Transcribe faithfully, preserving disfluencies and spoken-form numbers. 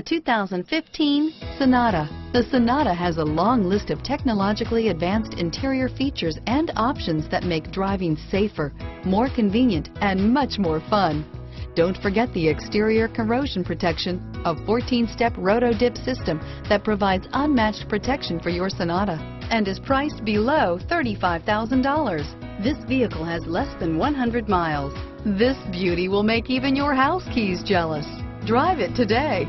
The two thousand fifteen Sonata. The Sonata has a long list of technologically advanced interior features and options that make driving safer, more convenient, and much more fun. Don't forget the exterior corrosion protection, a fourteen-step roto-dip system that provides unmatched protection for your Sonata and is priced below thirty-five thousand dollars. This vehicle has less than one hundred miles. This beauty will make even your house keys jealous. Drive it today.